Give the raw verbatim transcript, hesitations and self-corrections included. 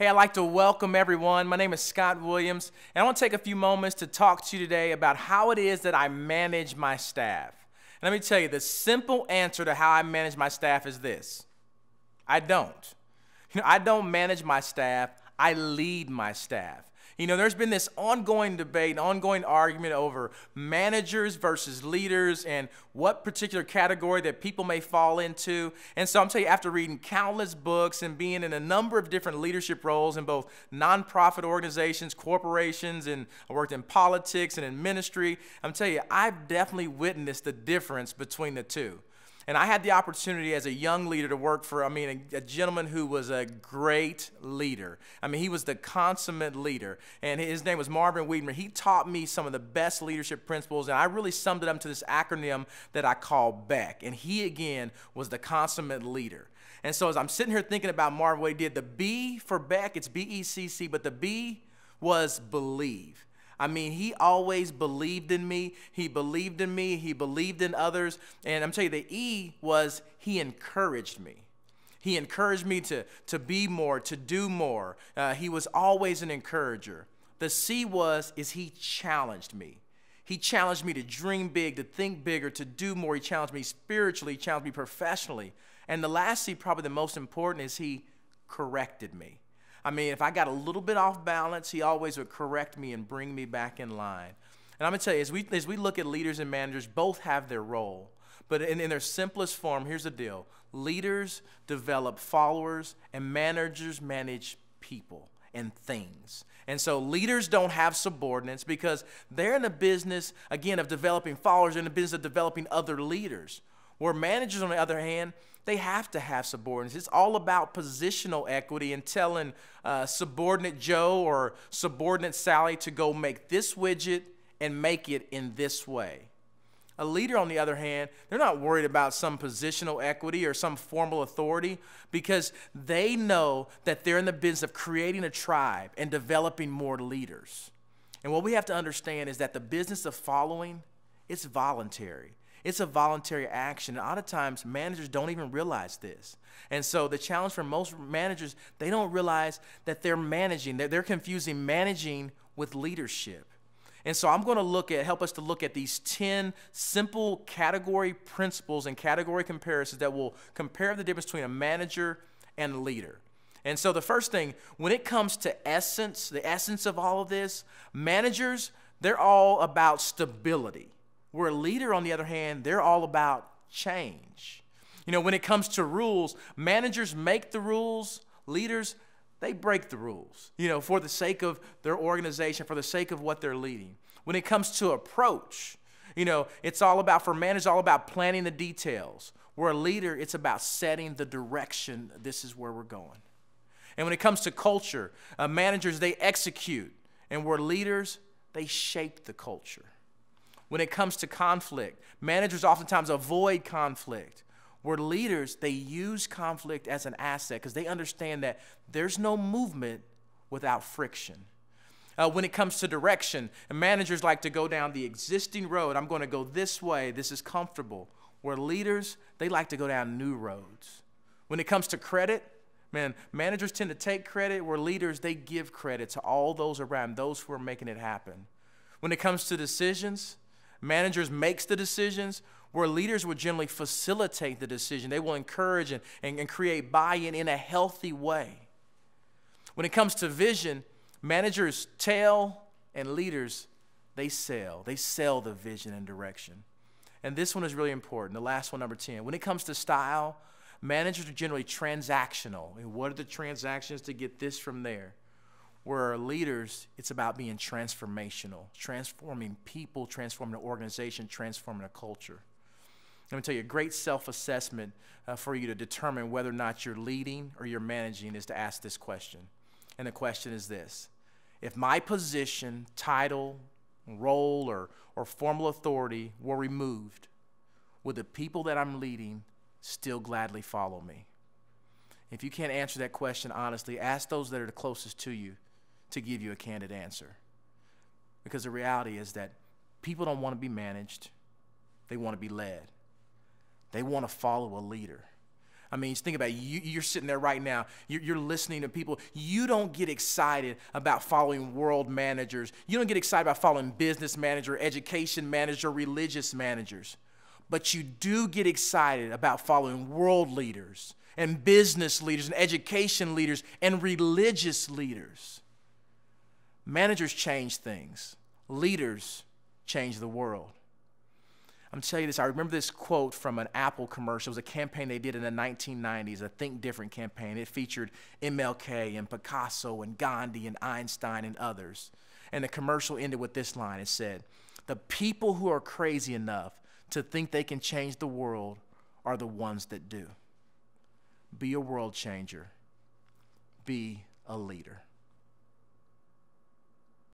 Hey, I'd like to welcome everyone. My name is Scott Williams, and I want to take a few moments to talk to you today about how it is that I manage my staff. And let me tell you, the simple answer to how I manage my staff is this. I don't. You know, I don't manage my staff. I lead my staff. You know, there's been this ongoing debate, ongoing argument over managers versus leaders and what particular category that people may fall into. And so I'm telling you, after reading countless books and being in a number of different leadership roles in both nonprofit organizations, corporations, and I worked in politics and in ministry, I'm telling you, I've definitely witnessed the difference between the two. And I had the opportunity as a young leader to work for, I mean, a, a gentleman who was a great leader. I mean, he was the consummate leader. And his name was Marvin Wiedemann. He taught me some of the best leadership principles, and I really summed it up to this acronym that I call B E C C. And he, again, was the consummate leader. And so as I'm sitting here thinking about Marvin, what he did, the B for B E C C, it's B E C C, but the B was believe. I mean, he always believed in me, he believed in me, he believed in others, and I'm telling you, the E was he encouraged me. He encouraged me to, to be more, to do more. Uh, he was always an encourager. The C was, is he challenged me. He challenged me to dream big, to think bigger, to do more. He challenged me spiritually, he challenged me professionally. And the last C, probably the most important, is he corrected me. I mean, if I got a little bit off balance, he always would correct me and bring me back in line. And I'm going to tell you, as we, as we look at leaders and managers, both have their role. But in, in their simplest form, here's the deal. Leaders develop followers, and managers manage people and things. And so leaders don't have subordinates because they're in the business, again, of developing followers, in the business of developing other leaders. Where managers, on the other hand, they have to have subordinates. It's all about positional equity and telling uh, subordinate Joe or subordinate Sally to go make this widget and make it in this way. A leader, on the other hand, they're not worried about some positional equity or some formal authority because they know that they're in the business of creating a tribe and developing more leaders. And what we have to understand is that the business of following, it's voluntary. It's a voluntary action. And a lot of times, managers don't even realize this. And so the challenge for most managers, they don't realize that they're managing. They're, they're confusing managing with leadership. And so I'm going to look at, help us to look at these ten simple category principles and category comparisons that will compare the difference between a manager and a leader. And so the first thing, when it comes to essence, the essence of all of this, managers, they're all about stability. Where a leader, on the other hand, they're all about change. You know, when it comes to rules, managers make the rules, leaders, they break the rules, you know, for the sake of their organization, for the sake of what they're leading. When it comes to approach, you know, it's all about, for managers, all about planning the details. Where a leader, it's about setting the direction, this is where we're going. And when it comes to culture, uh, managers, they execute, and where leaders, they shape the culture. When it comes to conflict, managers oftentimes avoid conflict. Where leaders, they use conflict as an asset because they understand that there's no movement without friction. Uh, when it comes to direction, managers like to go down the existing road. I'm going to go this way. This is comfortable. Where leaders, they like to go down new roads. When it comes to credit, man, managers tend to take credit. Where leaders, they give credit to all those around, those who are making it happen. When it comes to decisions, managers makes the decisions, where leaders will generally facilitate the decision. They will encourage and, and, and create buy-in in a healthy way. When it comes to vision, managers tell and leaders, they sell. They sell the vision and direction. And this one is really important, the last one, number ten. When it comes to style, managers are generally transactional. And what are the transactions to get this from there? Where leaders, it's about being transformational, transforming people, transforming an organization, transforming a culture. Let me tell you, a great self-assessment uh, for you to determine whether or not you're leading or you're managing is to ask this question. And the question is this: if my position, title, role, or, or formal authority were removed, would the people that I'm leading still gladly follow me? If you can't answer that question honestly, ask those that are the closest to you to give you a candid answer. Because the reality is that people don't want to be managed. They want to be led. They want to follow a leader. I mean, just think about it. You, you're sitting there right now. You're, you're listening to people. You don't get excited about following world managers. You don't get excited about following business manager, education manager, religious managers. But you do get excited about following world leaders and business leaders and education leaders and religious leaders. Managers change things. Leaders change the world. I'm telling you this, I remember this quote from an Apple commercial. It was a campaign they did in the nineteen nineties, a Think Different campaign. It featured M L K and Picasso and Gandhi and Einstein and others. And the commercial ended with this line. It said, "The people who are crazy enough to think they can change the world are the ones that do." Be a world changer. Be a leader.